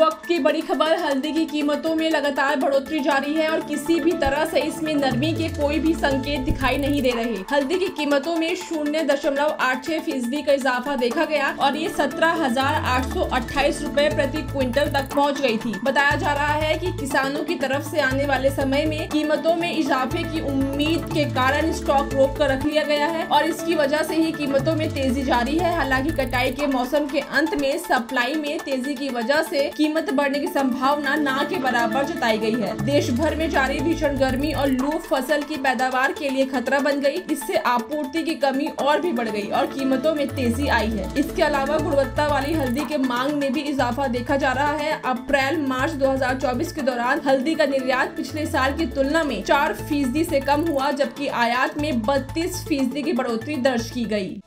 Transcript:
वक्त की बड़ी खबर, हल्दी की कीमतों में लगातार बढ़ोतरी जारी है और किसी भी तरह से इसमें नरमी के कोई भी संकेत दिखाई नहीं दे रहे। हल्दी की कीमतों में 0.86% का इजाफा देखा गया और ये 17,828 रुपए प्रति क्विंटल तक पहुंच गई थी। बताया जा रहा है कि किसानों की तरफ से आने वाले समय में कीमतों में इजाफे की उम्मीद के कारण स्टॉक रोक कर रख लिया गया है और इसकी वजह से ही कीमतों में तेजी जारी है। हालांकि कटाई के मौसम के अंत में सप्लाई में तेजी की वजह से कीमत बढ़ने की संभावना ना के बराबर जताई गई है। देश भर में जारी भीषण गर्मी और लू फसल की पैदावार के लिए खतरा बन गई। इससे आपूर्ति की कमी और भी बढ़ गई और कीमतों में तेजी आई है। इसके अलावा गुणवत्ता वाली हल्दी के मांग में भी इजाफा देखा जा रहा है। अप्रैल मार्च 2024 के दौरान हल्दी का निर्यात पिछले साल की तुलना में 4% से कम हुआ, जबकि आयात में 32% की बढ़ोतरी दर्ज की गयी।